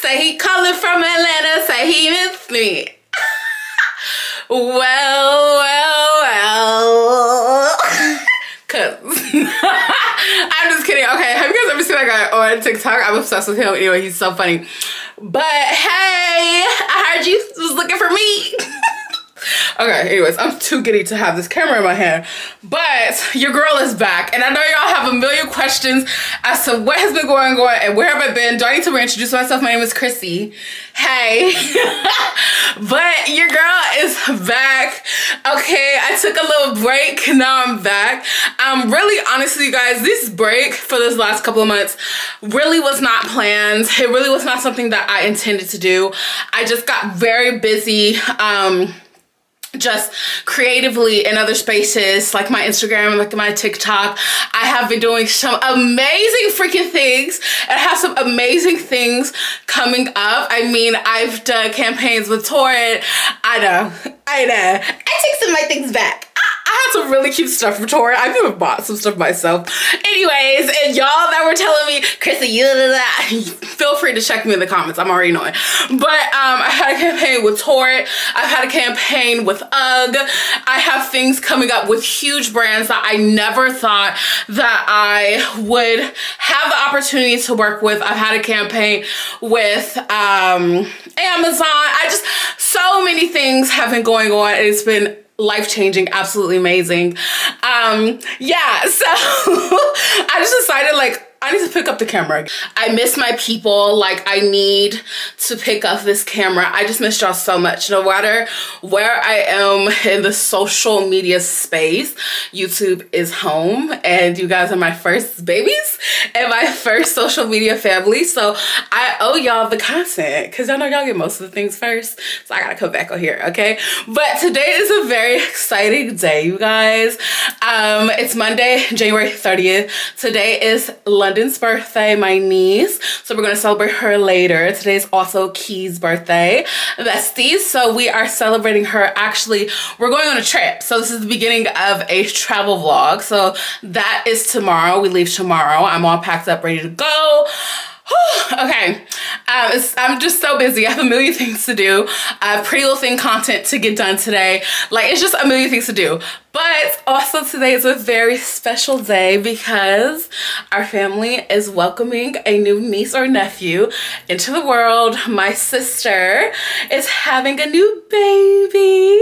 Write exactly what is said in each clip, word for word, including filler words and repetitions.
Say he calling from Atlanta, say he missed me. well, well, well. Cause I'm just kidding. Okay, have you guys ever seen that guy on TikTok? I'm obsessed with him. Anyway, he's so funny. But hey, I heard you was looking for me. Okay, anyways, I'm too giddy to have this camera in my hand, but your girl is back, and I know y'all have a million questions as to what has been going on and where have I been. Do I need to reintroduce myself? My name is Chrissy. Hey. But your girl is back. Okay, I took a little break. Now I'm back. Um, really, honestly, you guys, this break for this last couple of months really was not planned. It really was not something that I intended to do. I just got very busy. Um... just creatively in other spaces, like my Instagram, like my TikTok. I have been doing some amazing freaking things, and I have some amazing things coming up. I mean, I've done campaigns with Torrid. I know, I know. I take some of my things back. I had some really cute stuff from Tory. I've even bought some stuff myself. Anyways, and y'all that were telling me, Chrissy, you that, feel free to check me in the comments. I'm already knowing. But um, I had a campaign with Tory. I've had a campaign with UGG. I have things coming up with huge brands that I never thought that I would have the opportunity to work with. I've had a campaign with um, Amazon. I just, so many things have been going on. It's been life-changing, absolutely amazing. Um, yeah, so I just decided, like, I need to pick up the camera. I miss my people. Like, I need to pick up this camera. I just miss y'all so much. No matter where I am in the social media space, YouTube is home, and you guys are my first babies and my first social media family. So I owe y'all the content, because y'all know y'all get most of the things first. So I gotta come back on here, okay? But today is a very exciting day, you guys. Um, it's Monday, January thirtieth. Today is London. London's birthday, my niece, so we're gonna celebrate her later. Today's also Key's birthday, besties, so we are celebrating her. Actually, we're going on a trip, so this is the beginning of a travel vlog, so that is tomorrow. We leave tomorrow. I'm all packed up, ready to go. Okay, um, it's, I'm just so busy. I have a million things to do. I have pretty little thing content to get done today. Like, it's just a million things to do. But also today is a very special day because our family is welcoming a new niece or nephew into the world. My sister is having a new baby.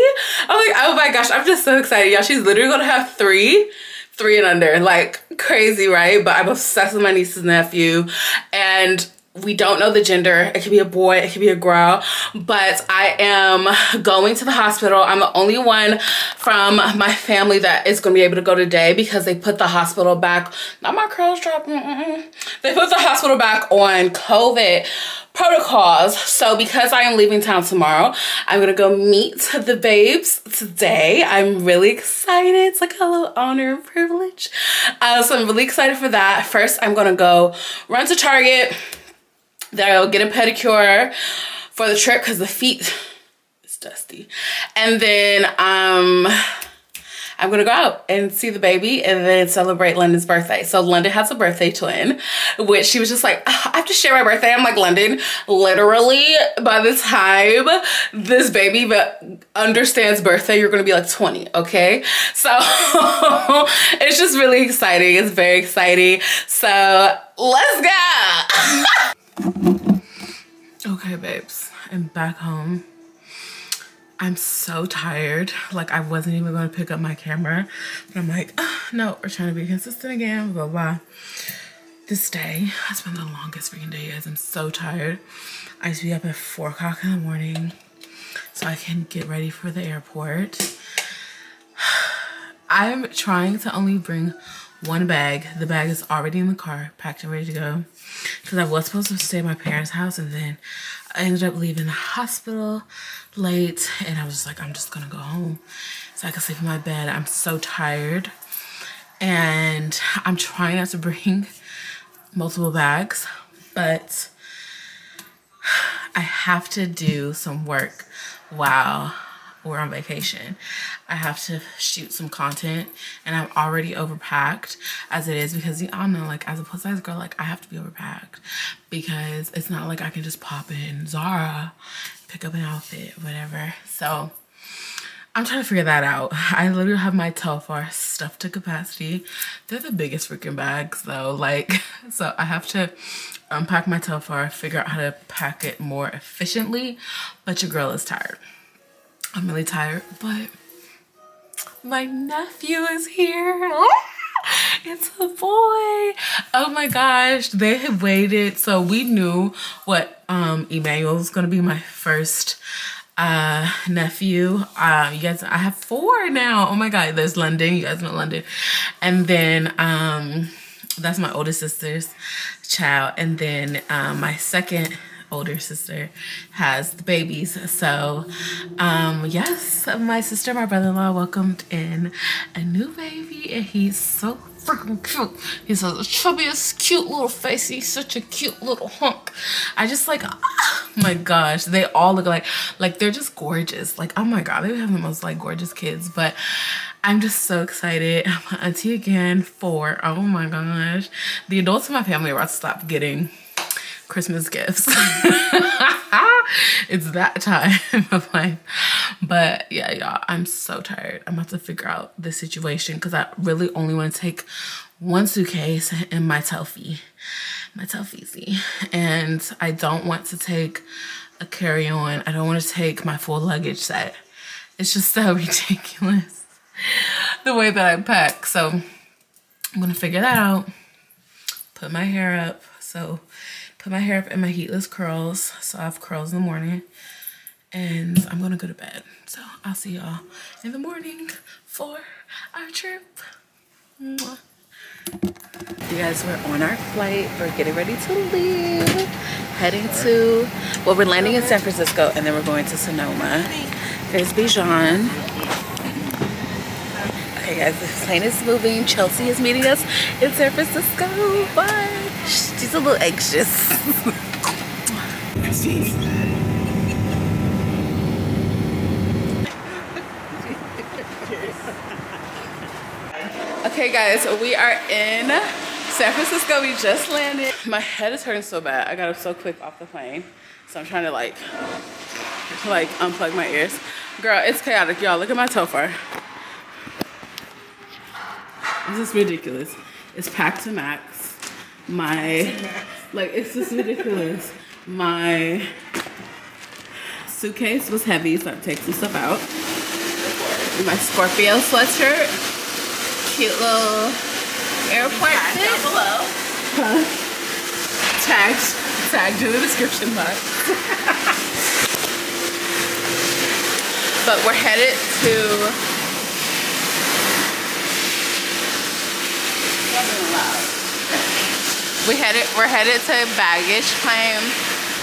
Oh my, oh my gosh, I'm just so excited, y'all. She's literally gonna have three. Three and under, like, crazy, right? But I'm obsessed with my niece's nephew, and we don't know the gender. It could be a boy, it could be a girl, but I am going to the hospital. I'm the only one from my family that is gonna be able to go today because they put the hospital back, not my curls dropping, mm-mm. They put the hospital back on COVID protocols. So because I am leaving town tomorrow, I'm gonna go meet the babes today. I'm really excited. It's like a little honor and privilege. Uh, so I'm really excited for that. First, I'm gonna go run to Target. Then I'll get a pedicure for the trip because the feet is dusty. And then um, I'm gonna go out and see the baby and then celebrate London's birthday. So London has a birthday twin, which she was just like, I have to share my birthday. I'm like, London, literally by the time this baby but understands birthday, you're gonna be like twenty, okay? So it's just really exciting. It's very exciting. So let's go. Okay, babes, I'm back home. I'm so tired. Like, I wasn't even gonna pick up my camera, but I'm like, oh, no, we're trying to be consistent again, blah, blah. This day has been the longest freaking day, guys. I'm so tired. I used to be up at four o'clock in the morning so I can get ready for the airport. I'm trying to only bring one bag. The bag is already in the car, packed and ready to go, because I was supposed to stay at my parents' house, and then I ended up leaving the hospital late, and I was just like, I'm just gonna go home so I can sleep in my bed. I'm so tired, and I'm trying not to bring multiple bags, but I have to do some work while we're on vacation. I have to shoot some content and I'm already overpacked as it is, because you all know, like, as a plus size girl, like, I have to be overpacked because it's not like I can just pop in Zara, pick up an outfit, whatever. So I'm trying to figure that out. I literally have my Telfar stuffed to capacity. They're the biggest freaking bags though. Like, so I have to unpack my Telfar, figure out how to pack it more efficiently. But your girl is tired. I'm really tired, but my nephew is here. It's a boy. Oh my gosh, they have waited. So we knew what um, Emmanuel was gonna be my first uh nephew. Uh you guys, I have four now. Oh my god, there's London, you guys know London, and then um that's my older sister's child, and then um my second older sister has the babies. So um yes, my sister, my brother-in-law welcomed in a new baby, and he's so freaking cute. He's the chubbiest cute little face. He's such a cute little hunk. I just like, oh my gosh, they all look like, like they're just gorgeous. Like, oh my god, they have the most like gorgeous kids. But I'm just so excited. My auntie again, four. Oh my gosh, the adults in my family are about to stop getting Christmas gifts. It's that time of life. But yeah, y'all, I'm so tired. I'm about to figure out the situation because I really only want to take one suitcase and my Telfie, my Telfie. And I don't want to take a carry-on. I don't want to take my full luggage set. It's just so ridiculous the way that I pack. So I'm gonna figure that out. Put my hair up. So put my hair up in my heatless curls. So I have curls in the morning. And I'm gonna go to bed. So I'll see y'all in the morning for our trip. Mwah. You guys, we're on our flight. We're getting ready to leave. Heading to, well, we're landing in San Francisco and then we're going to Sonoma. There's Bijan. Okay guys, the plane is moving. Chelsea is meeting us in San Francisco. Bye. She's a little anxious. Okay guys, we are in San Francisco. We just landed. My head is hurting so bad. I got up so quick off the plane. So I'm trying to like, like unplug my ears. Girl, it's chaotic, y'all. Look at my Telfar. This is ridiculous. It's packed to max. My, like, it's just ridiculous. My suitcase was heavy, so I had to take some stuff out. My Scorpio sweatshirt, cute little airport tag down below. Huh? Tagged, tagged in the description box. But we're headed to. We headed, we're headed to baggage claim,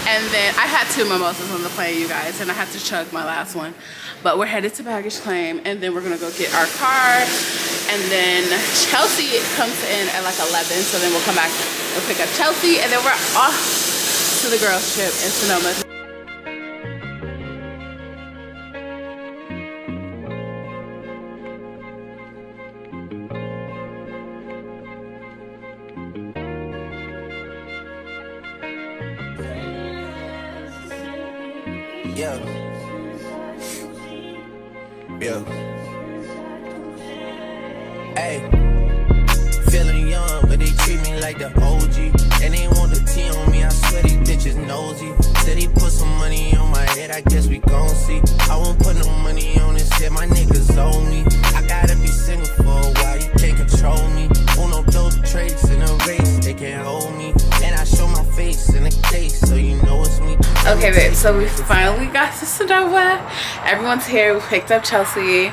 and then I had two mimosas on the plane, you guys, and I had to chug my last one. But we're headed to baggage claim, and then we're gonna go get our car, and then Chelsea comes in at like eleven, so then we'll come back and pick up Chelsea, and then we're off to the girls' trip in Sonoma. Okay babe, so we finally got to Sonoma. Everyone's here, we picked up Chelsea.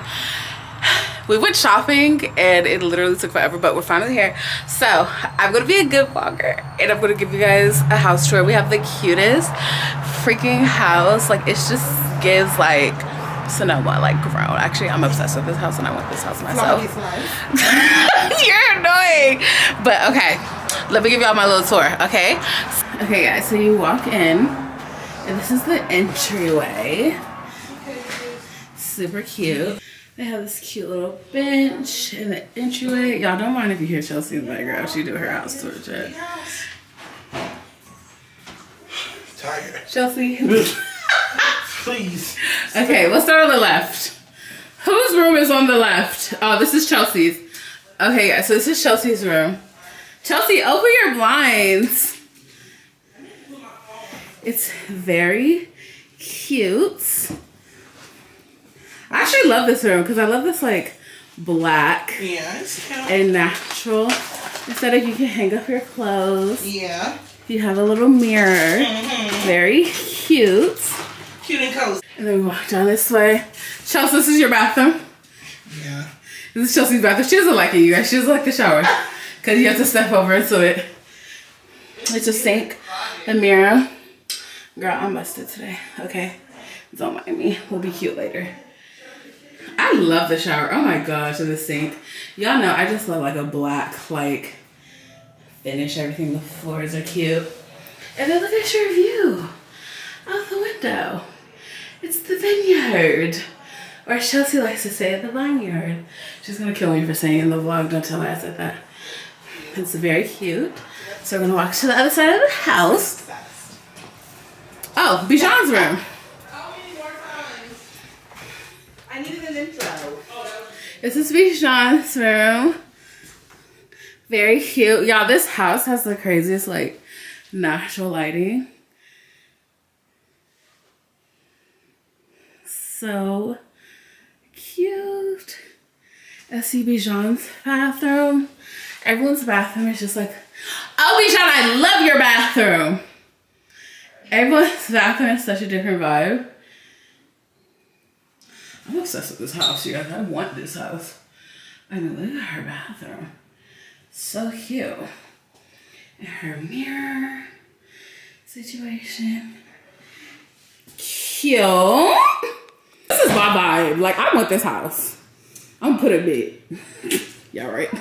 We went shopping and it literally took forever, but we're finally here. So I'm gonna be a good vlogger and I'm gonna give you guys a house tour. We have the cutest freaking house. Like, it just gives like Sonoma like grown. Actually, I'm obsessed with this house and I want this house myself. You're annoying. But okay, let me give y'all my little tour, okay? Okay guys, so you walk in. And this is the entryway. super cute. They have this cute little bench in the entryway. Y'all don't mind if you hear Chelsea in the background. She do her house tour chat. Tired. Chelsea. Please. Okay, let's start on the left. Whose room is on the left? Oh, this is Chelsea's. Okay, guys, so this is Chelsea's room. Chelsea, open your blinds. It's very cute. I actually love this room because I love this like black yeah, and natural aesthetic. You can hang up your clothes. Yeah. You have a little mirror. Mm-hmm. Very cute. Cute and cozy. And then we walk down this way. Chelsea, this is your bathroom. Yeah. This is Chelsea's bathroom. She doesn't like it, you guys. She doesn't like the shower because you have to step over into it. It's a sink, a mirror. Girl, I'm busted today. Okay. Don't mind me. We'll be cute later. I love the shower. Oh my gosh, and the sink. Y'all know I just love like a black like finish everything. The floors are cute. And then look at your view out the window. It's the vineyard. Or as Chelsea likes to say, the vineyard. She's gonna kill me for saying in the vlog, don't tell her I said that. It's very cute. So we're gonna walk to the other side of the house. Oh, Bijan's room. I needed an intro. This is Bijan's room. Very cute. Y'all, this house has the craziest, like, natural lighting. So cute. I see Bijan's bathroom. Everyone's bathroom is just like, oh, Bijan, I love your bathroom. Everyone's bathroom is such a different vibe. I'm obsessed with this house, you guys. I want this house. I mean, look at her bathroom. So cute. And her mirror situation. Cute. This is my vibe. Like, I want this house. I'm gonna put a bed. Y'all right?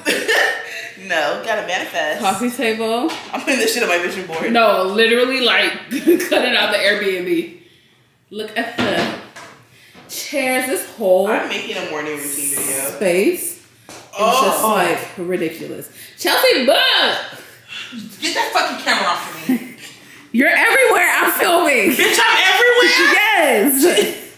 No, gotta manifest. Coffee table. I'm putting this shit on my vision board. No, literally, like, cutting out the Airbnb. Look at the chairs, this whole I'm making a morning routine video. Space. Oh, it's just oh. like ridiculous. Chelsea, book! Get that fucking camera off of me. You're everywhere. I'm filming. Bitch, I'm everywhere. Yes.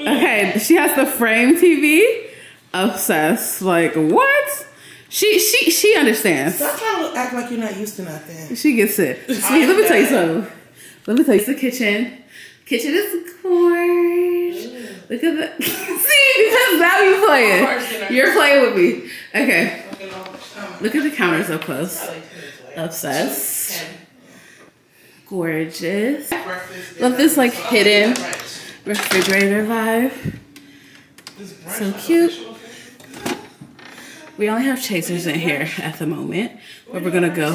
Okay, she has the frame T V. Obsessed. Like, what? She she she understands. Stop trying to act like you're not used to nothing. She gets it. See, let me tell you something. Let me tell you. It's the kitchen. Kitchen is gorgeous. Look at that. See, because now you're playing. You're playing with me. Okay. Look at the counters up close. Obsessed. Gorgeous. Love this like hidden refrigerator vibe. So cute. We only have chasers in here at the moment, but we're gonna go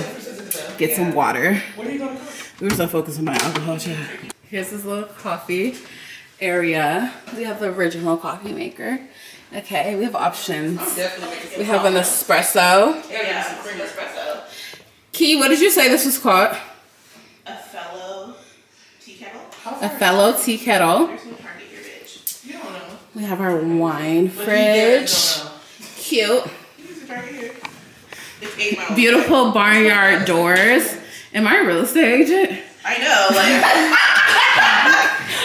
get some water. We were so focused on my alcohol chat. Here's this little coffee area. We have the original coffee maker. Okay, we have options. We have an espresso. Yeah, espresso. Key, what did you say this was called? A fellow tea kettle. A fellow tea kettle. We have our wine fridge. Cute. Beautiful barnyard doors. Am I a real estate agent? I know. Like,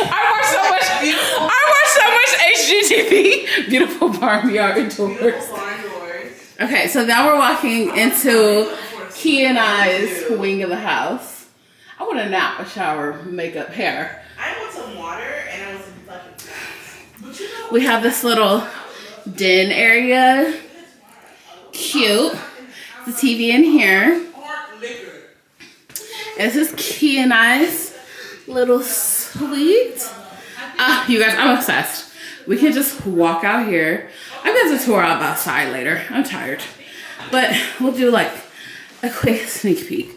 I watch so much. Beautiful. I watch so much H G T V. Beautiful barnyard doors. Beautiful barn doors. Okay, so now we're walking into Key and I's wing of the house. I want a nap, a shower, makeup, hair. I want some water and I want some fucking snacks. You know, we have this little den area. Cute. The T V in here. This is Key and I's little suite. Uh, you guys, I'm obsessed. We can just walk out here. I'm going to tour up outside later. I'm tired. But we'll do like a quick sneak peek.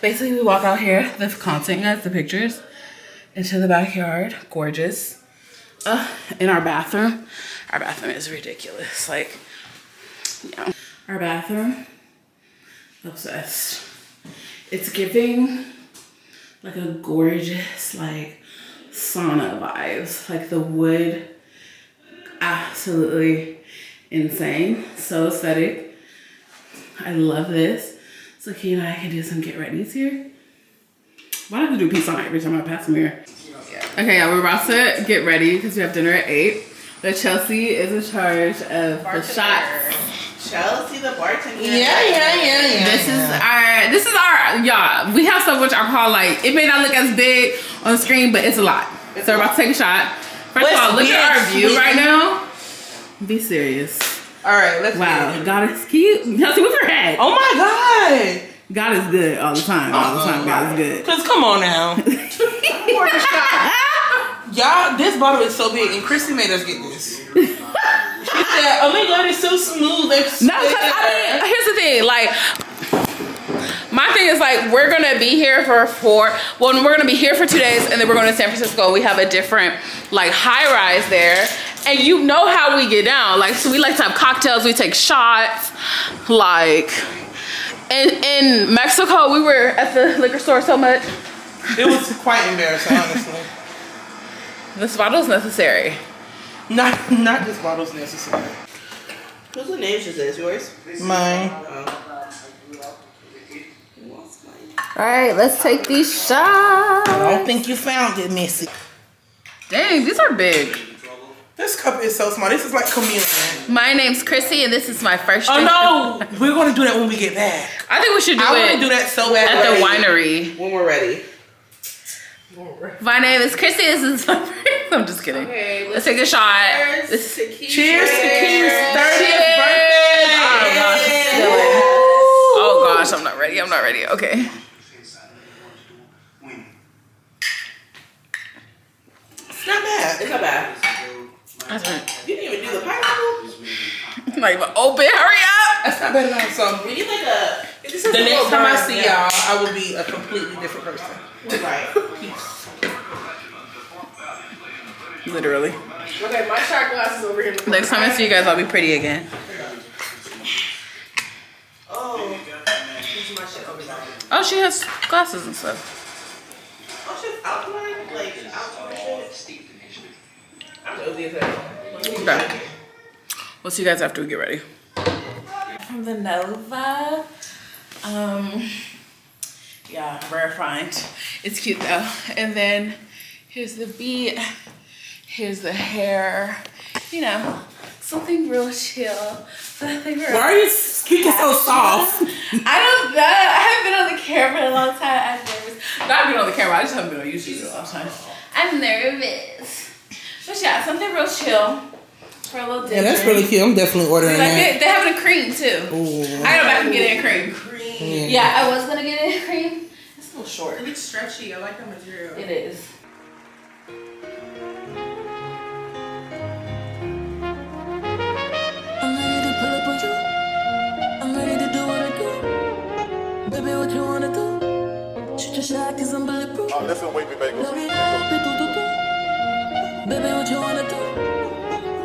Basically, we walk out here, the content, guys, the pictures, into the backyard. Gorgeous. Uh, in our bathroom. Our bathroom is ridiculous. Like, you know, our bathroom. Obsessed. It's giving like a gorgeous like sauna vibes, like the wood absolutely insane. So aesthetic. I love this. So Key and I can do some get ready's here. Why do I have to do peace on every time I pass the mirror? Okay, yeah, we're about to get ready because we have dinner at eight. But Chelsea is in charge of bartender. The shots. Chelsea the bartender. Yeah, yeah, yeah, yeah. This yeah. is our, this is our, y'all, we have so much alcohol, like, it may not look as big on the screen, but it's a lot. It's so a we're lot. About to take a shot. First let's of all, look at our view right now. Be serious. All right, let's wow, read. God is cute. Chelsea, what's your head? Oh my God. God is good all the time. All the time, God is good. Cause come on now. Y'all, this bottle is so big, and Chrissy made us get this. She said, "Oh my God, it's so smooth." It's no, cause I mean, here's the thing. Like, my thing is like, we're gonna be here for four. Well, we're gonna be here for two days, and then we're going to San Francisco. We have a different like high rise there, and you know how we get down. Like, so we like to have cocktails. We take shots, like. In, in Mexico, we were at the liquor store so much. It was quite embarrassing, honestly. This bottle's necessary. Not not this bottle's necessary. Whose names is this? Yours? Mine. Alright, let's take these shots. I don't think you found it, Missy. Dang, these are big. This cup is so small. This is like communion. My name's Chrissy, and this is my first drink. Oh no! We're gonna do that when we get back. I think we should do I it. I want to do that so bad at the winery when we're ready. My name is Chrissy. This is my first. I'm just kidding. Okay, let's, let's take a shot. Cheers this to Key's cheers thirtieth birthday. Oh gosh, it's killing. Oh gosh, I'm not ready. I'm not ready. Okay. It's not bad. It's not bad. That's right. You didn't even do the pineapple. Like, open, hurry up. That's not better than some. We need like a. This is the next time I see y'all, I will be a completely different person. Right. Literally. Okay, my shot glass is over here. Next time I see you guys, I'll be pretty again. Oh. Oh, she has glasses and stuff. Oh, she has outline, like outline shit. Okay. We'll see you guys after we get ready. From the Nova. Um, yeah, rare find. It's cute though. And then here's the beat. Here's the hair. You know, something real chill. So I think we're why are you speaking so soft? I don't know. I haven't been on the camera in a long time. I'm nervous. Not been on the camera. I just haven't been on YouTube in a long time. I'm nervous. But yeah, something real chill for a little different. Yeah, that's really cute. I'm definitely ordering like that. They, they're having a cream too. Ooh. I don't know if I can get in a cream. cream. Yeah. yeah, I was gonna get in a cream. It's a little short. It's stretchy. I like the material. It is. I'm ready to pull up on you. I'm ready to do what I do. Baby, what you wanna do? Shoot your shot 'cause I'm bulletproof. Oh, listen, wait me, bagels. Baby, what you wanna do?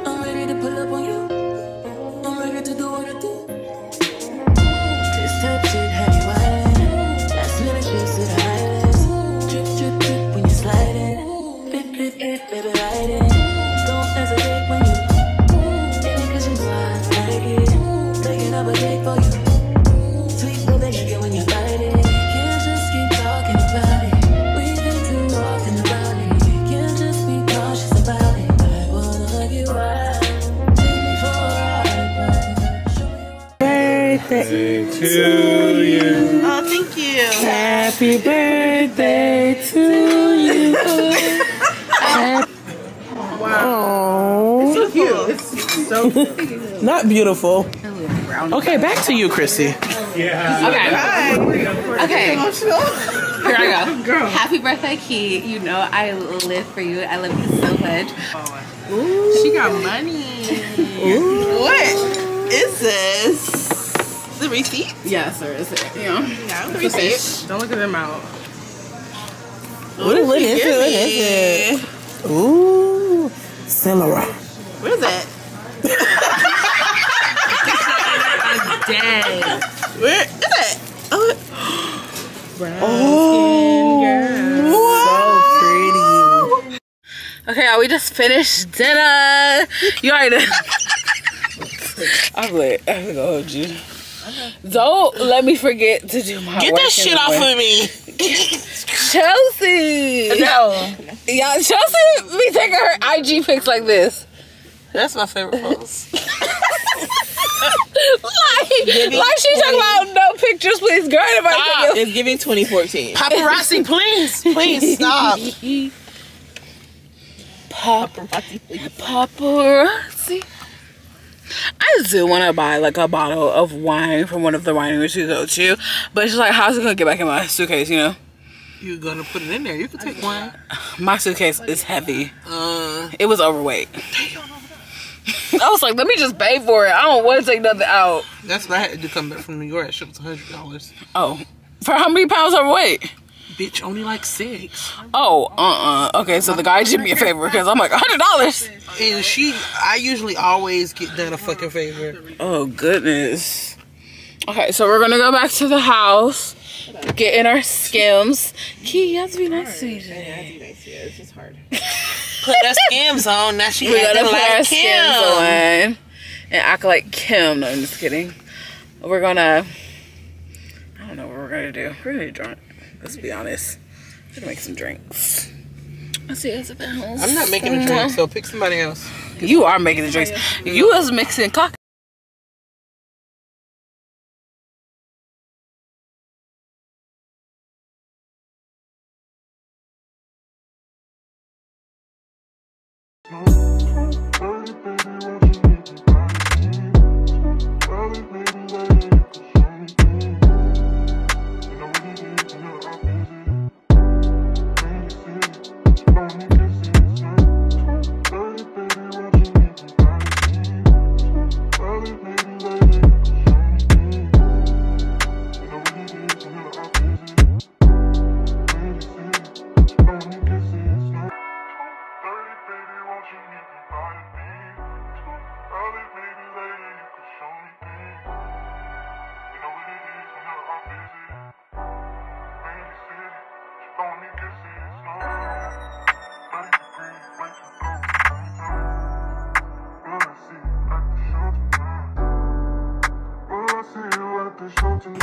I'm ready to pull up on you. I'm ready to do what I do. This type shit have you wildin'. Last minute piece of the highlights. Drip, drip, drip when you slide in. Drip, drip, drip, baby, ride in. Don't hesitate when you baby, 'cause you know I like it. Taking up a date for you. Sweet girl that you get when you bite it. Can't just keep talking about it. We've been too often about it. Happy birthday to you. Oh, thank you. Happy birthday to you. Wow. It's so cute. It's so cute. Not beautiful. Okay, back to you, Chrissy. Yeah. Okay. Hi. Okay. Here I go. Girl. Happy birthday, Key. You know I live for you. I love you so much. Ooh. She got money. Ooh. What is this? The receipt? Yes, there is it. Yeah. Yeah, the receipt. Fish. Don't look at them out. What is, what is it? What is it? Ooh, Saint Laurent. What is that? Dang. Where is that? Oh. Brown oh. skin girl. Wow. So pretty. Okay, we just finished dinner. You already know. I'm lit. I'm gonna hold you. Don't let me forget to do my Get that shit off of me. Chelsea. No. Yeah, Chelsea be taking her I G pics like this. That's my favorite pose. like, giving like she talking about no pictures, please, girl. Stop. It's giving twenty fourteen. Paparazzi, please. Please stop. Paparazzi. Paparazzi. I just do want to buy like a bottle of wine from one of the wineries you go to, but it's just like, how's it gonna get back in my suitcase? You know, you're gonna put it in there. You can take wine. My suitcase is heavy. Uh, it was overweight. I was like, let me just pay for it. I don't want to take nothing out. That's what I had to do coming back from New York. It was a hundred dollars. Oh, for how many pounds overweight? Bitch, only like six. Oh, uh-uh. Okay, so the guy did me a favor because I'm like, one hundred dollars. And she, I usually always get done a fucking favor. Oh, goodness. Okay, so we're going to go back to the house, get in our Skims. Key, you have to be nice to me today. I have to be nice to you. It's just hard. Put our Skims on. Now she got to put our Skims on and act like Kim. No, I'm just kidding. We're going to, I don't know what we're going to do. We're going to drink. Let's be honest. I'm gonna make some drinks. I see us at the house. I'm not making a drink, so pick somebody else. You are making the drinks. You was mixing cocktails.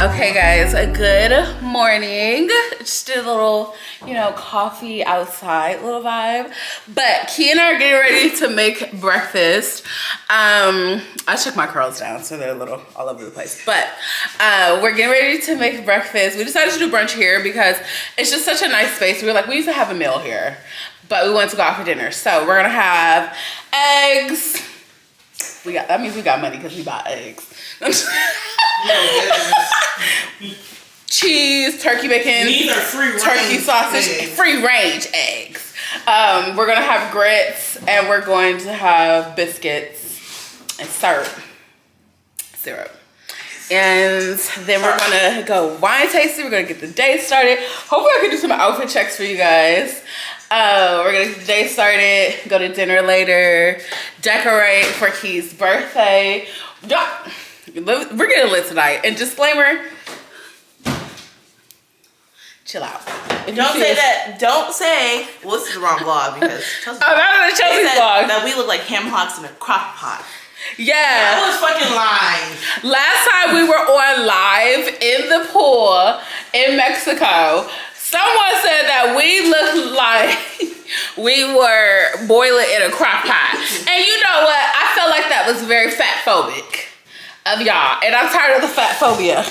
Okay guys, a good morning. Just did a little, you know, coffee outside little vibe. But Key and I are getting ready to make breakfast. Um, I took my curls down, so they're a little all over the place. But uh, we're getting ready to make breakfast. We decided to do brunch here because it's just such a nice space. We were like, we used to have a meal here, but we wanted to go out for dinner. So we're gonna have eggs. We got, that means we got money because we bought eggs. Cheese, turkey bacon, These are free turkey range sausage, eggs. free range eggs. Um, we're gonna have grits and we're going to have biscuits and syrup, syrup. And then we're gonna go wine tasting. We're gonna get the day started. Hopefully I can do some outfit checks for you guys. Uh, we're gonna get the day started, go to dinner later, decorate for Key's birthday. We're getting lit tonight. And disclaimer, chill out. If don't say that. Don't say, well, this is the wrong vlog because Chelsea's I'm out of the Chelsea vlog. That we look like ham hocks in a crock pot. Yeah. That was fucking live. Last time we were on live in the pool in Mexico, someone said that we looked like we were boiling in a crock pot. And you know what? I felt like that was very fat phobic of y'all, and I'm tired of the fat phobia.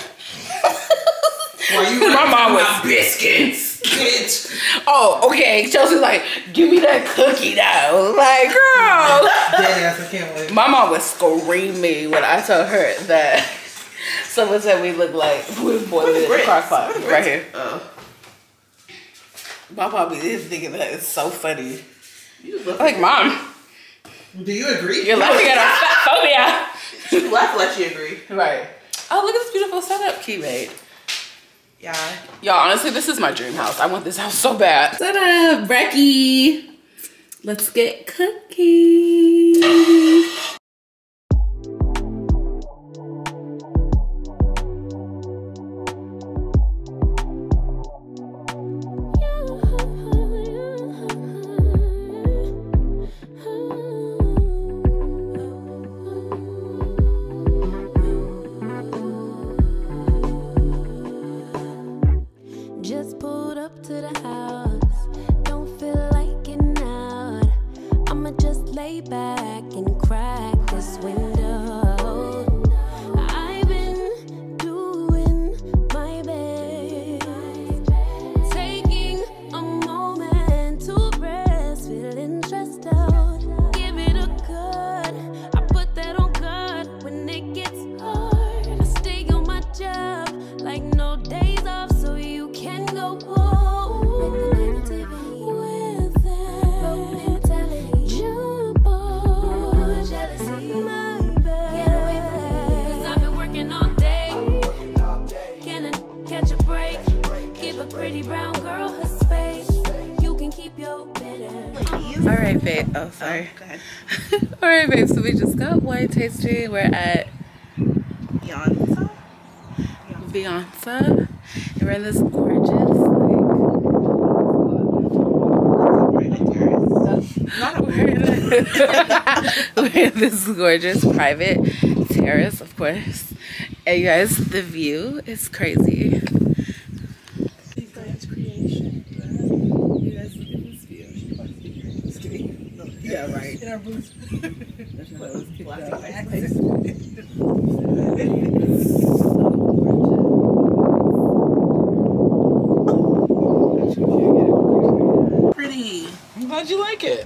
Well, you my mom was biscuits. Bitch. Oh, okay. Chelsea's like, give me that cookie though. Like, girl. My mom was screaming when I told her that someone said we look like we were boiling in a crock pot. Right here. Oh. My mom is thinking that it's so funny. You look like, mom. Do you agree? You're laughing at our fat phobia. You laugh like you agree. Right. Oh, look at this beautiful setup Key made. Yeah. Y'all, honestly, this is my dream house. I want this house so bad. Set up, Brecky. Let's get cookies. All right, babe. Oh, sorry. Oh, go ahead. All right, babe. So we just got wine tasting. We're at Vianza. Vianza. And we're in this gorgeous, like, not a word. We're in this gorgeous private terrace, of course. And you guys, the view is crazy. Yeah, right. In our booth. Pretty. I'm glad you like it.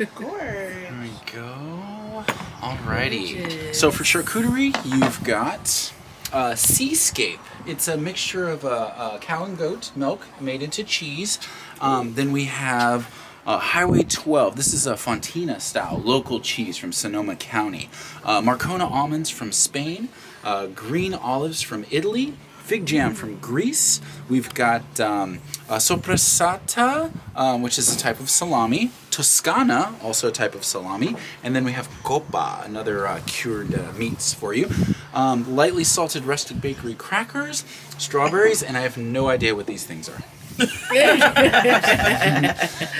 Of course. There we go. Alrighty. So for charcuterie, you've got uh, Seascape. It's a mixture of uh, uh, cow and goat milk made into cheese. Um, then we have Uh, Highway twelve, this is a Fontina style, local cheese from Sonoma County. Uh, Marcona almonds from Spain, uh, green olives from Italy, fig jam from Greece. We've got um, uh, sopressata, um, which is a type of salami. Toscana, also a type of salami. And then we have copa, another uh, cured uh, meats for you. Um, lightly salted rustic bakery crackers, strawberries, and I have no idea what these things are.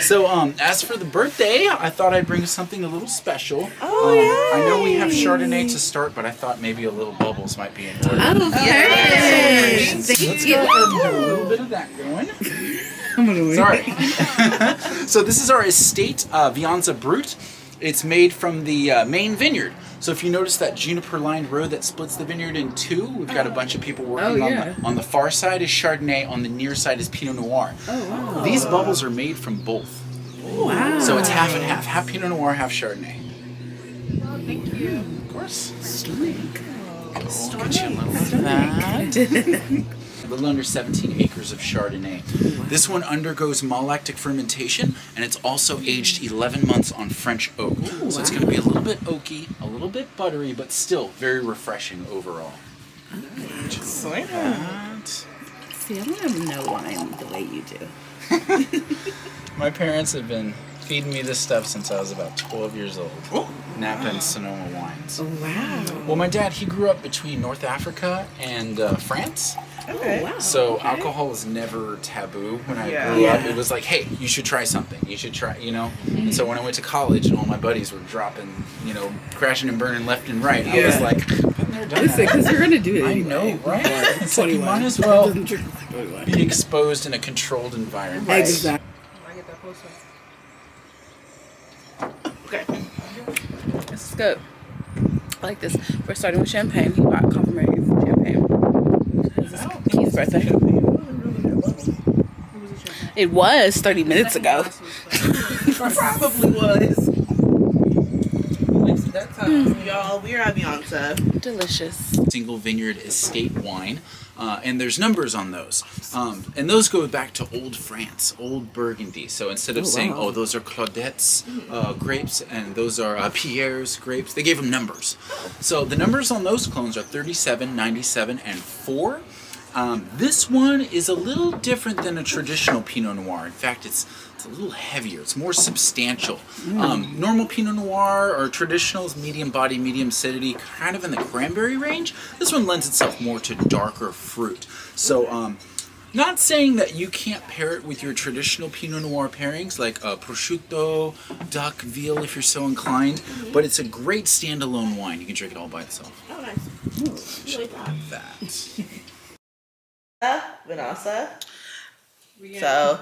So um, as for the birthday, I thought I'd bring something a little special. Oh, um, I know we have Chardonnay to start, but I thought maybe a little bubbles might be in order. Oh, yes. Yes. Thank Let's you. go ahead and do a little bit of that going. I'm gonna wait. Sorry. So this is our estate uh, Vianza Brut. It's made from the uh, main vineyard. So if you notice that juniper-lined road that splits the vineyard in two, we've got a bunch of people working oh, yeah. on the, on the far side is Chardonnay, on the near side is Pinot Noir. Oh, wow. These bubbles are made from both. Wow. So it's half and half, half Pinot Noir, half Chardonnay. Oh, thank you. Of course. Stunning. We'll get you a little of that. A little under seventeen acres of Chardonnay. This one undergoes malolactic fermentation, and it's also aged eleven months on French oak. Ooh, so wow. It's going to be a little bit oaky, a little bit buttery, but still very refreshing overall. Excellent. See, I don't have no wine the way you do. My parents have been feeding me this stuff since I was about twelve years old. Ooh. Napa and Sonoma wines. Oh, wow. Well, my dad, he grew up between North Africa and uh, France. Okay. Oh, wow. So okay. alcohol was never taboo when I yeah. grew yeah. up. It was like, hey, you should try something. You should try, you know. Mm-hmm. And so when I went to college and all my buddies were dropping, you know, crashing and burning left and right, yeah. I was like, I've never done that. Because you're going to do it anyway. I know, right? It's like you might as well be exposed in a controlled environment. Right. Exactly. I get that close one. Okay. This is good. I like this. We're starting with champagne. He bought complimentary champagne. Key's birthday. It was thirty minutes ago. Probably was. That's how y'all, we are at Beyonce. Delicious. Single vineyard estate wine, uh, and there's numbers on those. Um, and those go back to old France, old Burgundy. So instead of oh, saying, wow. oh, those are Claudette's uh, grapes and those are uh, Pierre's grapes, they gave them numbers. So the numbers on those clones are thirty-seven, ninety-seven, and four. Um, this one is a little different than a traditional Pinot Noir. In fact, it's, it's a little heavier. It's more substantial. Um, normal Pinot Noir or traditional is medium body, medium acidity, kind of in the cranberry range. This one lends itself more to darker fruit. So, um, not saying that you can't pair it with your traditional Pinot Noir pairings, like uh, prosciutto, duck, veal, if you're so inclined. But it's a great standalone wine. You can drink it all by itself. Oh, nice. Ooh, I like that. Vianza. So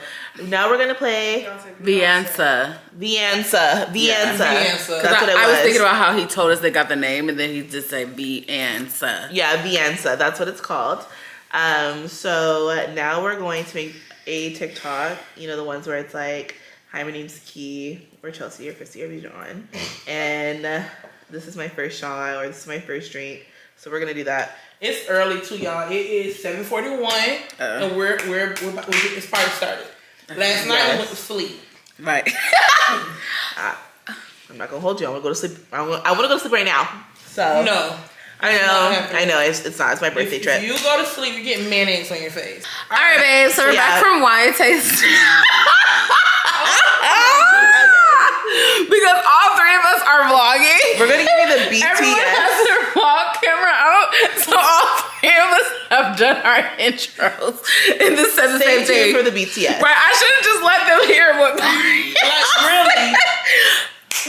now we're gonna play Vianza. Vianza. Vianza. That's what it was. I was thinking about how he told us they got the name, and then he just said Vianza. Yeah, Vianza. That's what it's called. Um, so now we're going to make a TikTok. You know, the ones where it's like, "Hi, my name's Key, or Chelsea, or Chrissy, or Bijan, and uh, this is my first shot, or this is my first drink." So we're gonna do that. It's early too, y'all. It is seven forty-one, uh-oh. and we're we're we're about, it's party started. Last night yes. I went to sleep. Right. I, I'm not gonna hold you. I wanna go to sleep. I wanna, I wanna go to sleep right now. So no. I know. I know. It's, it's not. It's my birthday if trip. You go to sleep, you get mayonnaise on your face. All right, babe. So we're yeah. back from wine tasting. because all three of us are vlogging. We're gonna give you the B T S. Everyone has their vlog camera out, so all three of us have done our intros. And this says the same, same thing for the B T S. Right? I should have just let them hear what. Like, really.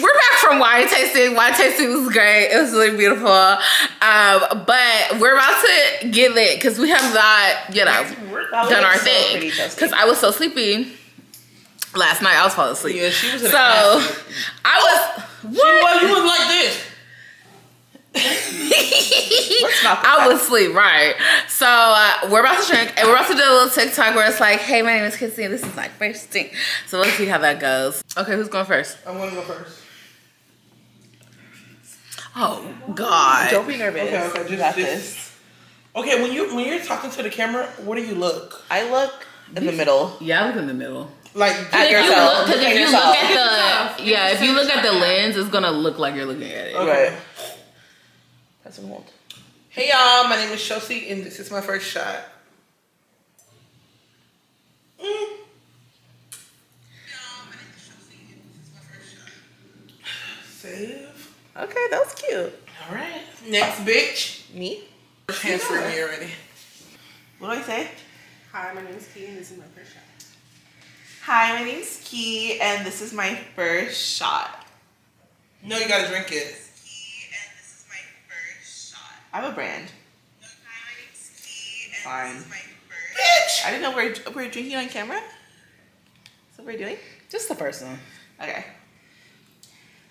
We're back from wine tasting. Wine tasting was great. It was really beautiful. Um, but we're about to get lit because we have not, you know, we're done our so thing. Because I was so sleepy last night. I was falling asleep. Yeah, she was in so a I was. What? She was, you was like this. I would sleep, right? So uh, we're about to drink and we're about to do a little TikTok where it's like, hey, my name is Chrissy and this is my first thing. So let's see how that goes. Okay, who's going first? I want to go first. Oh God! Don't be nervous. Okay, okay, just, you got just, this. Okay, when you when you're talking to the camera, where do you look? I look in These, the middle. Yeah, I look in the middle. Like at yourself. Because if you look at the yeah, if you look at the lens, it's gonna look like you're looking at it. Okay. That's a hold. Hey y'all, my name is Chelsea and this is my first shot. Mm. Hey y'all, my name is Chelsea and this is my first shot. Save. Okay, that was cute. All right. Next bitch. Me? First hands free me already. What do I say? Hi, my name is Key and this is my first shot. Hi, my name is Key and this is my first shot. No, you gotta drink it. I have a brand. Fine. Bitch! I didn't know we were, we were drinking on camera. That's what we're doing? Just the first one. Okay.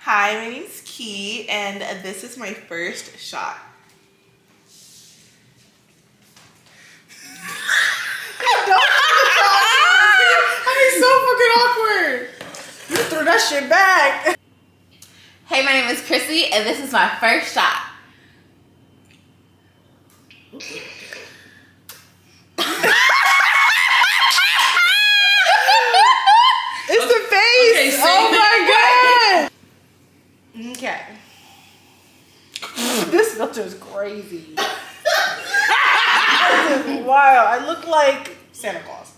Hi, my name's Key, and this is my first shot. I don't I mean, so fucking awkward. You threw that shit back. Hey, my name is Chrissy, and this is my first shot. It's the face. Okay, oh my god. Okay. This filter is crazy. This is wild. I look like Santa Claus.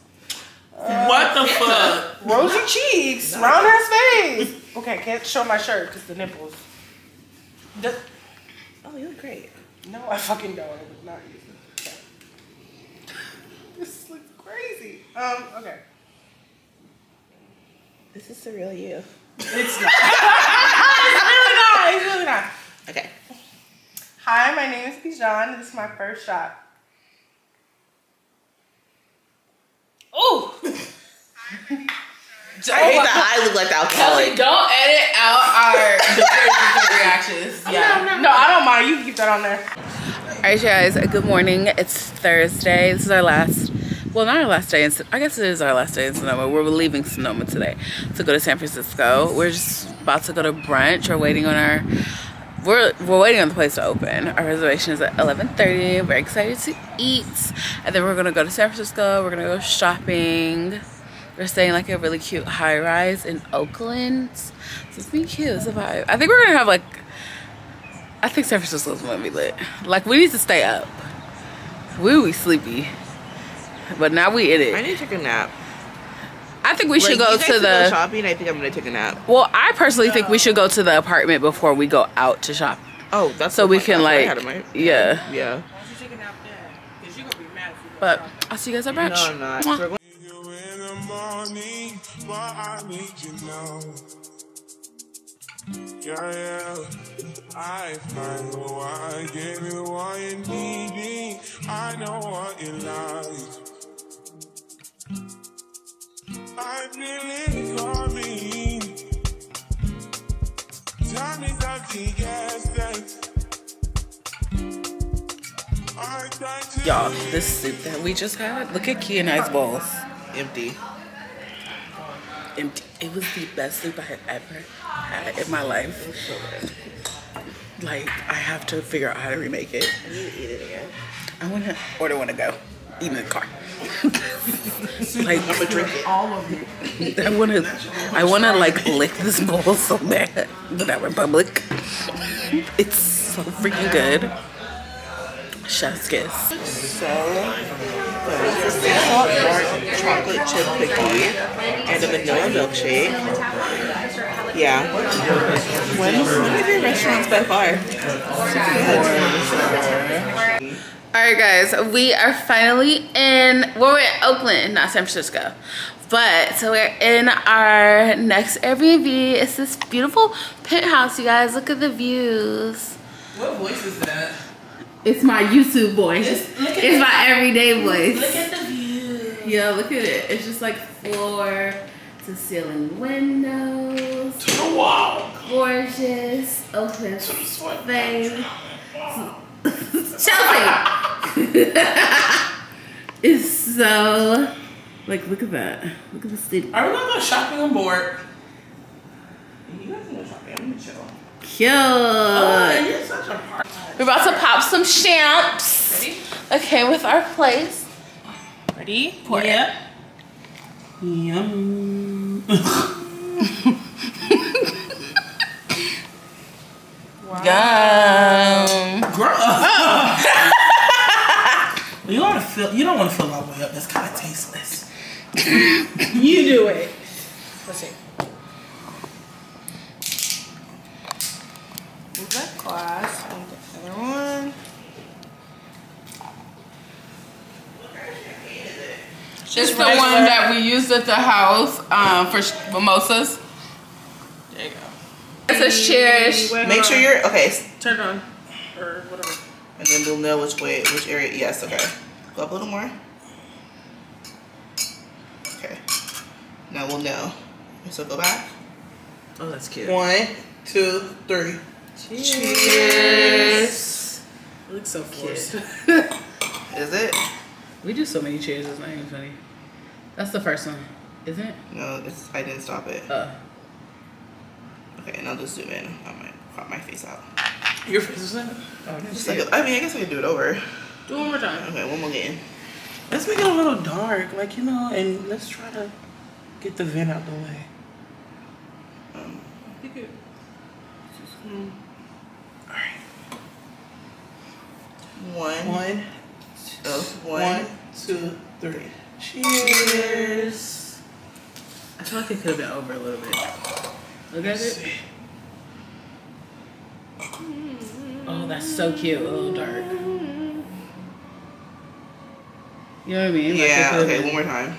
Uh, what the fuck? Rosy cheeks, no. Round ass face. Okay, can't show my shirt because the nipples. The oh, you look great. No, I fucking don't. I would not use it. Okay. This looks crazy. Um, okay. This is the real you. It's not. It's really not. It's really not. Okay. Hi, my name is Bijan. This is my first shot. Ooh! I hate that I look like the alcoholic. Kelly, don't edit out our reactions. Yeah. No, no, no. no, I don't mind. You can keep that on there. All right, you guys. Good morning. It's Thursday. This is our last, well, not our last day. In, I guess it is our last day in Sonoma. We're leaving Sonoma today to go to San Francisco. We're just about to go to brunch. We're waiting on our, we're, we're waiting on the place to open. Our reservation is at eleven thirty. We're excited to eat. And then we're going to go to San Francisco. We're going to go shopping. We're staying like a really cute high rise in Oakland. So it's being cute, it's a vibe. I think we're gonna have like, I think San Francisco's gonna be lit. Like we need to stay up. We were sleepy, but now we in it. I need to take a nap. I think we like, should go to the- go shopping, I think I'm gonna take a nap. Well, I personally think we should go to the apartment before we go out to shop. Oh, that's So we can like, my, yeah. Yeah. yeah. Why don't you take a nap there? Cause you're gonna be mad if you go But shopping. I'll see you guys at brunch. No, I'm not. Mwah. Morning, well, I need you now. Yeah, yeah. I find why, give me what you need me. I know what you like. I believe for me. Time is not the guest. Y'all, this soup that we just had, look at Key and I's balls. Empty. Empty. It was the best soup I had ever had in my life. Like, I have to figure out how to remake it. I need to eat it again. I want to order one to go. Eat in the car. Like, I'm gonna drink it. All of it. I want to, I want to like lick this bowl so bad that I'm in public. It's so freaking good. Chef's kiss. So, there's a salt dark chocolate chip cookie and a vanilla milkshake Yeah. When are your restaurants by far? Alright guys, we are finally in, well, we're in Oakland, not San Francisco. But, so we're in our next Airbnb. It's this beautiful penthouse, you guys. Look at the views. What voice is that? It's my YouTube voice. It's, it's it. my everyday voice. Look at the view. Yeah, look at it. It's just like floor to ceiling windows. To the wall. Gorgeous. Open thing. Chelsea! It's so... Like, look at that. Look at the sleep. Are we gonna go shopping on board? You guys can go shopping. I'm gonna chill. Cute. Oh, you're such a part. We're about to pop some champs. Ready? Okay, with our place. Ready? Pour yep. it. Yum. Wow. Yum. Girl. you want to fill. You don't want to fill all the way up. That's kind of tasteless. You do it. Let's see. Move that glass and get the other one. It's the one that we used at the house um, for mimosas. There you go. It says cheers. Make sure you're okay. Turn on or whatever. And then we'll know which way, which area. Yes, okay. Go up a little more. Okay. Now we'll know. So go back. Oh, that's cute. One, two, three. Cheers. Cheers. It looks so forced. Is it? We do so many cheers, it's not even funny. That's the first one, isn't it? No, it's, I didn't stop it. Uh. Okay, and I'll just zoom in. I might pop my face out. Your face is in? Oh, just like, I mean, I guess I could do it over. Do it one more time. Okay, one more again. Let's make it a little dark, like, you know, and let's try to get the vent out the way. Um, I think it... Mm. All right. One. One. Oh, one, one, two, three. Cheers. I feel like it could have been over a little bit. Look at it. Oh, that's so cute. A little dark. You know what I mean? Yeah. Like okay. One more time.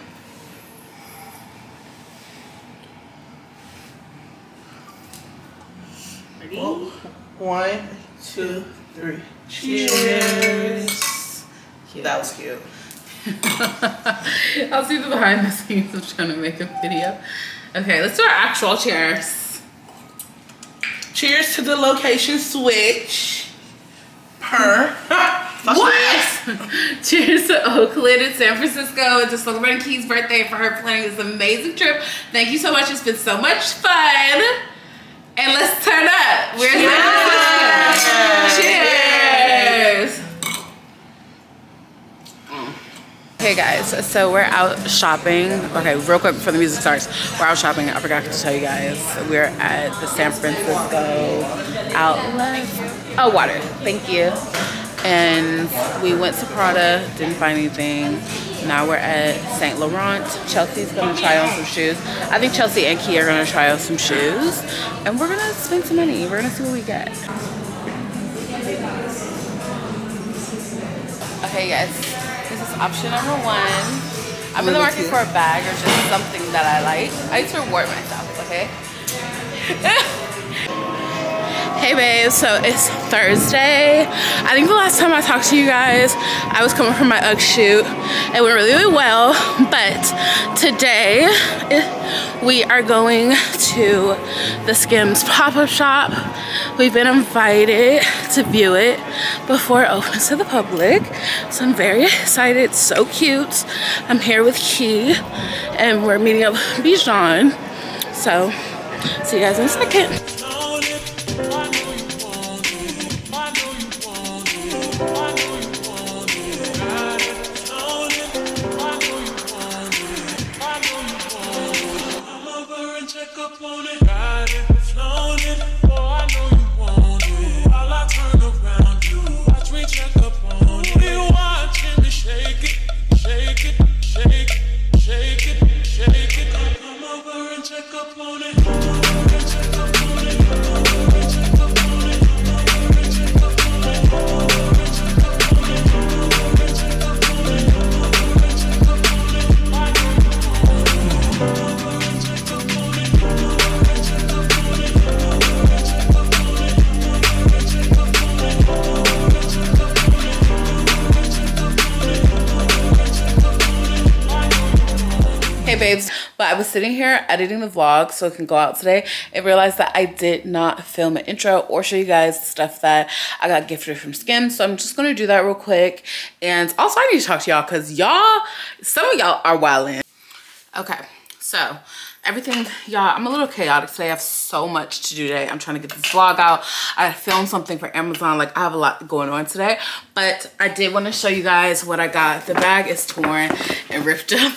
Whoa. One, two, three. Cheers. Cute. That was cute. I'll see the behind the scenes of trying to make a video. Okay, let's do our actual cheers. Cheers to the location switch. Per. What? Cheers to Oakland and San Francisco and to celebrating Key's birthday for her planning this amazing trip. Thank you so much. It's been so much fun. And let's turn up. We're Cheers. Cheers. Hey guys, so we're out shopping. Okay, real quick before the music starts. We're out shopping. I forgot to tell you guys. We're at the San Francisco outlet. Oh, water. Thank you. And we went to Prada, didn't find anything. Now we're at Saint Laurent. Chelsea's gonna try on some shoes. I think Chelsea and Key are gonna try on some shoes. And we're gonna spend some money. We're gonna see what we get. Okay guys, this is option number one. I'm in the market for a bag or just something that I like. I need to reward myself, okay? Hey babe, so it's Thursday. I think the last time I talked to you guys, I was coming from my UGG shoot. It went really, really well, but today we are going to the Skims pop-up shop. We've been invited to view it before it opens to the public. So I'm very excited, so cute. I'm here with Key and we're meeting up Bijan. So, see you guys in a second. Shake it, shake it. Come over and check up on it. Come over and check up on it. But I was sitting here editing the vlog so it can go out today and realized that I did not film an intro or show you guys the stuff that I got gifted from Skims. So I'm just gonna do that real quick. And also I need to talk to y'all because y'all, some of y'all are wildin'. Okay, so everything, y'all, I'm a little chaotic today. I have so much to do today. I'm trying to get this vlog out. I filmed something for Amazon. Like, I have a lot going on today. But I did want to show you guys what I got. The bag is torn and ripped up.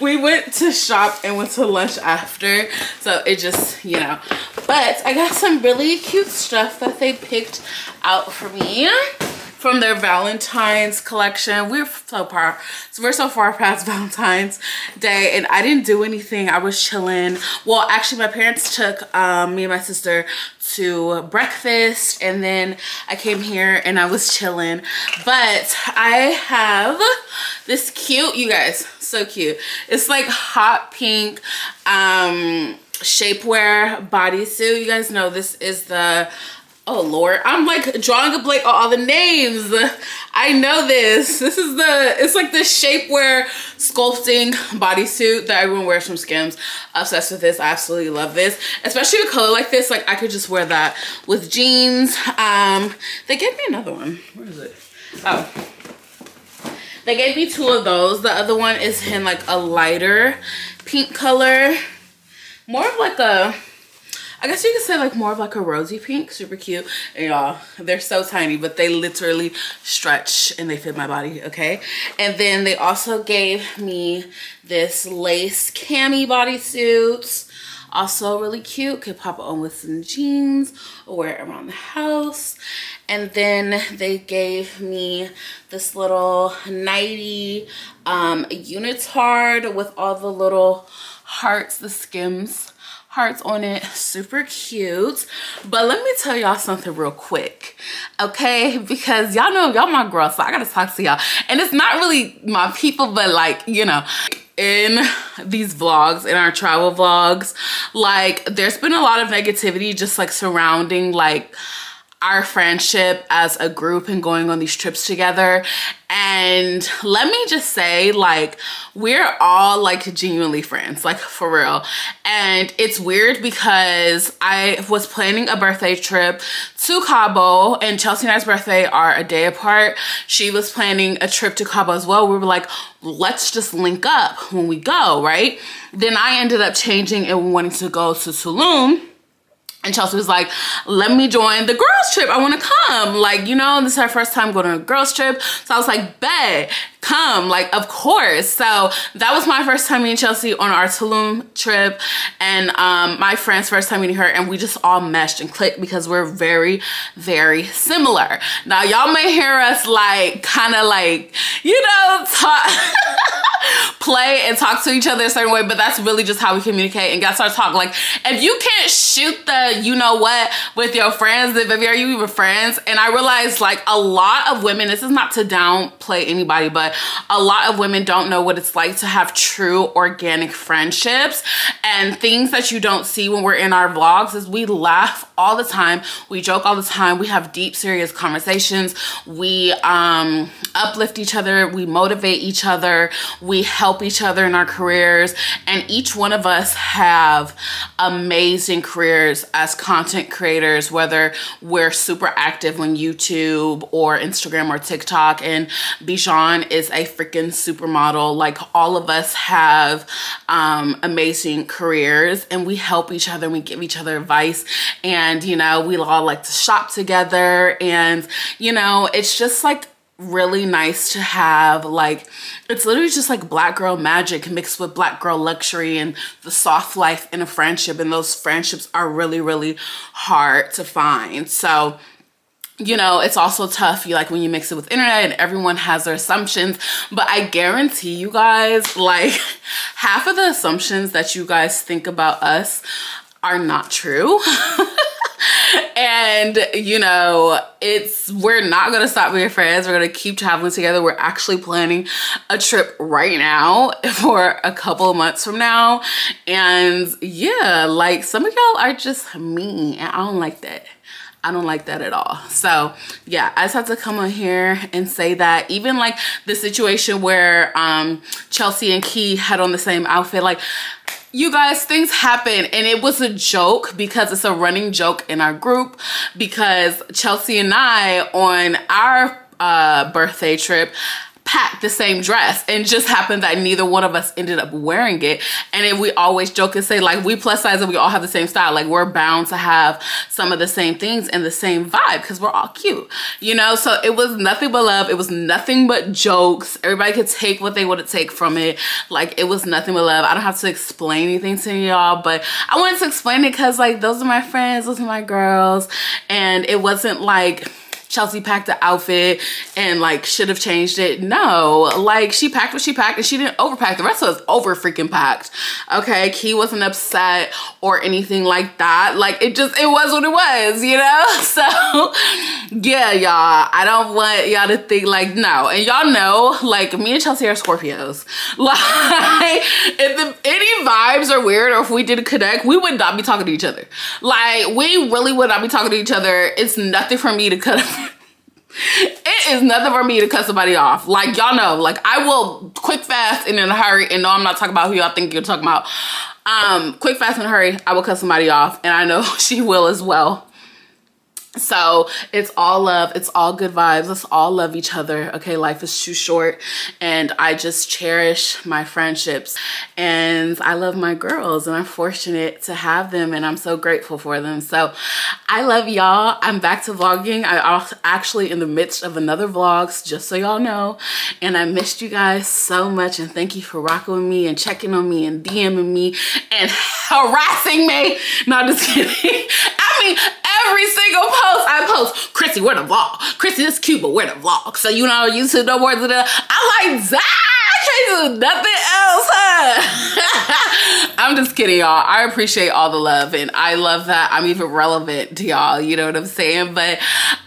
We went to shop and went to lunch after. So it just, you know. But I got some really cute stuff that they picked out for me from their Valentine's collection. We're so far, so we're so far past Valentine's Day, and I didn't do anything. I was chilling. Well, actually, my parents took um, me and my sister to breakfast, and then I came here and I was chilling. But I have this cute, you guys, so cute. It's like hot pink um, shapewear bodysuit. You guys know this is the, oh Lord, I'm like drawing a blank on all the names. I know this. This is the, it's like the shapewear sculpting bodysuit that everyone wears from Skims. Obsessed with this. I absolutely love this. Especially a color like this. Like I could just wear that with jeans. Um, they gave me another one. Where is it? Oh. They gave me two of those. The other one is in like a lighter pink color. More of like a, I guess you could say like more of like a rosy pink, super cute. And y'all, they're so tiny, but they literally stretch and they fit my body, okay? And then they also gave me this lace cami bodysuit. Also really cute, could pop it on with some jeans or wear it around the house. And then they gave me this little nighty um, unitard with all the little hearts, the Skims hearts on it, super cute. But let me tell y'all something real quick, okay? Because y'all know y'all my girl, so I gotta talk to y'all. And it's not really my people, but like, you know, in these vlogs, in our travel vlogs, like there's been a lot of negativity just like surrounding like our friendship as a group and going on these trips together. And let me just say, like, we're all like genuinely friends, like for real. And it's weird because I was planning a birthday trip to Cabo, and Chelsea and I's birthday are a day apart. She was planning a trip to Cabo as well. We were like, let's just link up when we go, right? Then I ended up changing and wanting to go to Tulum. And Chelsea was like, let me join the girls trip. I want to come. Like, you know, this is her first time going on a girls trip. So I was like, bet, come. Like, of course. So that was my first time meeting Chelsea on our Tulum trip. And um, my friend's first time meeting her. And we just all meshed and clicked because we're very, very similar. Now, y'all may hear us like, kind of like, you know, talk, play and talk to each other a certain way. But that's really just how we communicate. And that's our talk. Like, if you can't shoot the you know what with your friends, if are you even friends? And I realized like a lot of women, this is not to downplay anybody, but a lot of women don't know what it's like to have true organic friendships. And things that you don't see when we're in our vlogs is we laugh all the time, we joke all the time, we have deep serious conversations, we um uplift each other, we motivate each other, we help each other in our careers. And each one of us have amazing careers as content creators, whether we're super active on YouTube or Instagram or TikTok, and Bijan is a freaking supermodel. Like all of us have um, amazing careers, and we help each other and we give each other advice, and you know, we all like to shop together, and you know, it's just like really nice to have, like it's literally just like black girl magic mixed with black girl luxury and the soft life in a friendship. And those friendships are really, really hard to find. So you know, it's also tough, you like when you mix it with internet and everyone has their assumptions, but I guarantee you guys, like half of the assumptions that you guys think about us are not true. And you know, it's, we're not gonna stop being friends. We're gonna keep traveling together. We're actually planning a trip right now for a couple of months from now. And yeah, like some of y'all are just mean, and I don't like that. I don't like that at all. So yeah, I just have to come on here and say that. Even like the situation where um, Chelsea and Key had on the same outfit, like, you guys, things happen. And it was a joke, because it's a running joke in our group, because Chelsea and I on our uh, birthday trip packed the same dress, and just happened that neither one of us ended up wearing it. And then we always joke and say, like, we plus size and we all have the same style. Like, we're bound to have some of the same things and the same vibe, because we're all cute, you know? So it was nothing but love. It was nothing but jokes. Everybody could take what they want to take from it. Like, it was nothing but love. I don't have to explain anything to y'all, but I wanted to explain it because, like, those are my friends, those are my girls. And it wasn't like Chelsea packed the outfit and like should have changed it. No, like, she packed what she packed and she didn't overpack. The rest of us over freaking packed. Okay, Key wasn't upset or anything like that. Like, it just, it was what it was, you know? So yeah, y'all, I don't want y'all to think like, no. And y'all know, like, me and Chelsea are Scorpios. Like, if the, any vibes are weird, or if we didn't connect, we would not be talking to each other. Like, we really would not be talking to each other. It's nothing for me to cut up. It is nothing for me to cut somebody off. Like, y'all know, like, I will quick, fast, and in a hurry. And no, I'm not talking about who y'all think you're talking about. Um, quick, fast, and hurry, I will cut somebody off. And I know she will as well. So it's all love. It's all good vibes. Let's all love each other. Okay, life is too short. And I just cherish my friendships. And I love my girls. And I'm fortunate to have them. And I'm so grateful for them. So I love y'all. I'm back to vlogging. I'm actually in the midst of another vlogs, just so y'all know. And I missed you guys so much. And thank you for rocking with me and checking on me and DMing me and harassing me. No, I'm just kidding. I mean, every single post I post, Chrissy, where the vlog? Chrissy, this cute, but where the vlog? So, you know, YouTube, no words. I'm like, I can't do nothing else, huh? I'm just kidding, y'all. I appreciate all the love, and I love that I'm even relevant to y'all. You know what I'm saying? But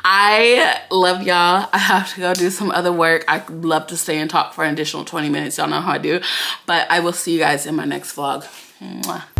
I love y'all. I have to go do some other work. I love to stay and talk for an additional twenty minutes. Y'all know how I do. But I will see you guys in my next vlog. Mwah.